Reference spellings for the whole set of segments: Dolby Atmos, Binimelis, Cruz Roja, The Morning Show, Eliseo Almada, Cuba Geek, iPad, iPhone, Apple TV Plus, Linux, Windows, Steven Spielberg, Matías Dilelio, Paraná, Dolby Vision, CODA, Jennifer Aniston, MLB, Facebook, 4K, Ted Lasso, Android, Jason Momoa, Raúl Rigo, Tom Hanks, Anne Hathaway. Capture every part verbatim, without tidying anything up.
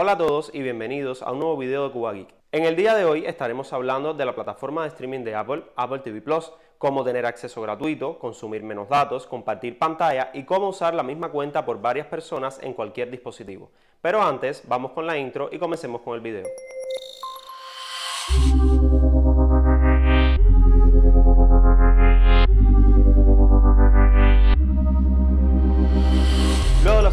Hola a todos y bienvenidos a un nuevo video de Cuba Geek. En el día de hoy estaremos hablando de la plataforma de streaming de Apple, Apple T V Plus, cómo tener acceso gratuito, consumir menos datos, compartir pantalla y cómo usar la misma cuenta por varias personas en cualquier dispositivo. Pero antes, vamos con la intro y comencemos con el video.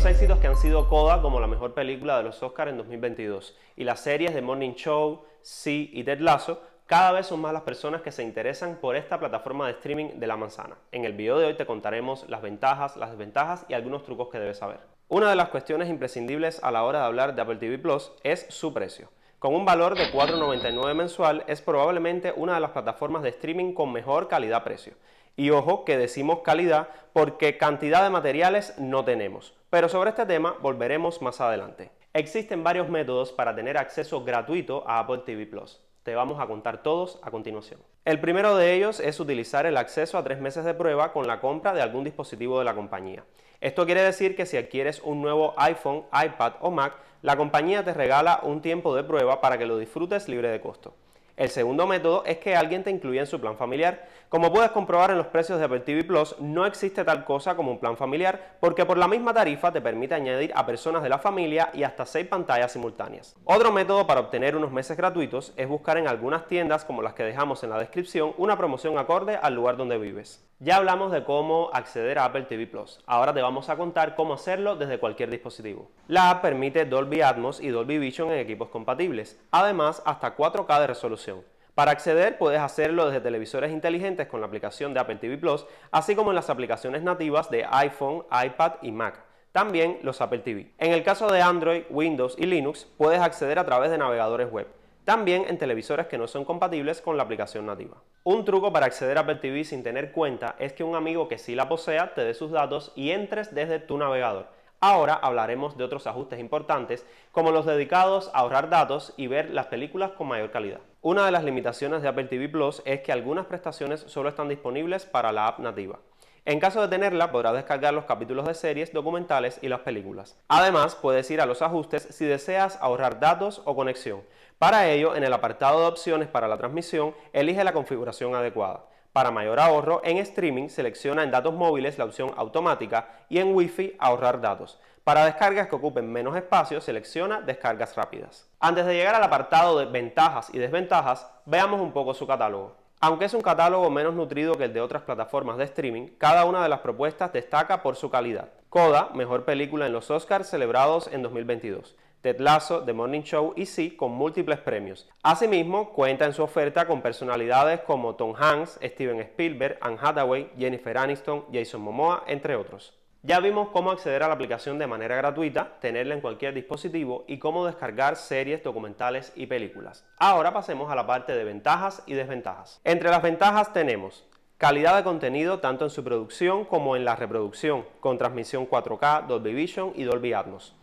Éxitos que han sido CODA como la mejor película de los Oscars en dos mil veintidós y las series The Morning Show, C y Ted Lasso, cada vez son más las personas que se interesan por esta plataforma de streaming de la manzana. En el video de hoy te contaremos las ventajas, las desventajas y algunos trucos que debes saber. Una de las cuestiones imprescindibles a la hora de hablar de Apple T V Plus es su precio. Con un valor de cuatro noventa y nueve mensual es probablemente una de las plataformas de streaming con mejor calidad-precio. Y ojo que decimos calidad porque cantidad de materiales no tenemos, pero sobre este tema volveremos más adelante. Existen varios métodos para tener acceso gratuito a Apple T V Plus. Te vamos a contar todos a continuación. El primero de ellos es utilizar el acceso a tres meses de prueba con la compra de algún dispositivo de la compañía. Esto quiere decir que si adquieres un nuevo iPhone, iPad o Mac, la compañía te regala un tiempo de prueba para que lo disfrutes libre de costo. El segundo método es que alguien te incluya en su plan familiar. Como puedes comprobar en los precios de Apple T V Plus, no existe tal cosa como un plan familiar porque por la misma tarifa te permite añadir a personas de la familia y hasta seis pantallas simultáneas. Otro método para obtener unos meses gratuitos es buscar en algunas tiendas como las que dejamos en la descripción una promoción acorde al lugar donde vives. Ya hablamos de cómo acceder a Apple T V Plus, ahora te vamos a contar cómo hacerlo desde cualquier dispositivo. La app permite Dolby Atmos y Dolby Vision en equipos compatibles, además hasta cuatro K de resolución. Para acceder puedes hacerlo desde televisores inteligentes con la aplicación de Apple T V Plus, así como en las aplicaciones nativas de iPhone, iPad y Mac, también los Apple T V. En el caso de Android, Windows y Linux puedes acceder a través de navegadores web, también en televisores que no son compatibles con la aplicación nativa. Un truco para acceder a Apple T V sin tener cuenta es que un amigo que sí la posea te dé sus datos y entres desde tu navegador. Ahora hablaremos de otros ajustes importantes, como los dedicados a ahorrar datos y ver las películas con mayor calidad. Una de las limitaciones de Apple T V Plus es que algunas prestaciones solo están disponibles para la app nativa. En caso de tenerla, podrás descargar los capítulos de series, documentales y las películas. Además, puedes ir a los ajustes si deseas ahorrar datos o conexión. Para ello, en el apartado de opciones para la transmisión, elige la configuración adecuada. Para mayor ahorro, en streaming selecciona en datos móviles la opción automática y en Wi-Fi ahorrar datos. Para descargas que ocupen menos espacio, selecciona descargas rápidas. Antes de llegar al apartado de ventajas y desventajas, veamos un poco su catálogo. Aunque es un catálogo menos nutrido que el de otras plataformas de streaming, cada una de las propuestas destaca por su calidad. CODA, mejor película en los Oscars celebrados en dos mil veintidós. Ted Lasso, The Morning Show y C con múltiples premios. Asimismo, cuenta en su oferta con personalidades como Tom Hanks, Steven Spielberg, Anne Hathaway, Jennifer Aniston, Jason Momoa, entre otros. Ya vimos cómo acceder a la aplicación de manera gratuita, tenerla en cualquier dispositivo y cómo descargar series, documentales y películas. Ahora pasemos a la parte de ventajas y desventajas. Entre las ventajas tenemos calidad de contenido tanto en su producción como en la reproducción, con transmisión cuatro K, Dolby Vision y Dolby Atmos.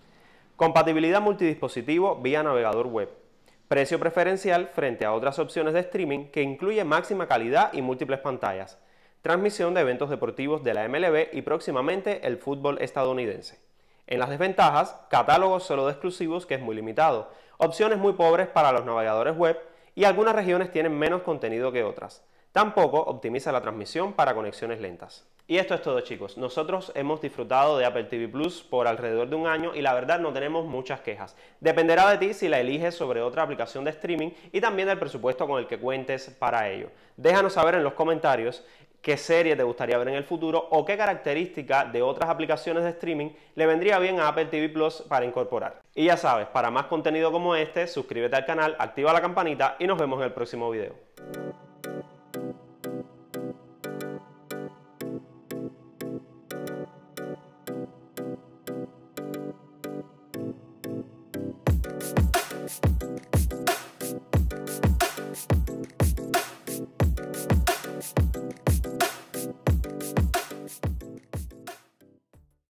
Compatibilidad multidispositivo vía navegador web. Precio preferencial frente a otras opciones de streaming que incluye máxima calidad y múltiples pantallas. Transmisión de eventos deportivos de la M L B y próximamente el fútbol estadounidense. En las desventajas, catálogo solo de exclusivos que es muy limitado. Opciones muy pobres para los navegadores web y algunas regiones tienen menos contenido que otras. Tampoco optimiza la transmisión para conexiones lentas. Y esto es todo, chicos. Nosotros hemos disfrutado de Apple T V Plus por alrededor de un año y la verdad no tenemos muchas quejas. Dependerá de ti si la eliges sobre otra aplicación de streaming y también del presupuesto con el que cuentes para ello. Déjanos saber en los comentarios qué serie te gustaría ver en el futuro o qué característica de otras aplicaciones de streaming le vendría bien a Apple T V Plus para incorporar. Y ya sabes, para más contenido como este, suscríbete al canal, activa la campanita y nos vemos en el próximo video.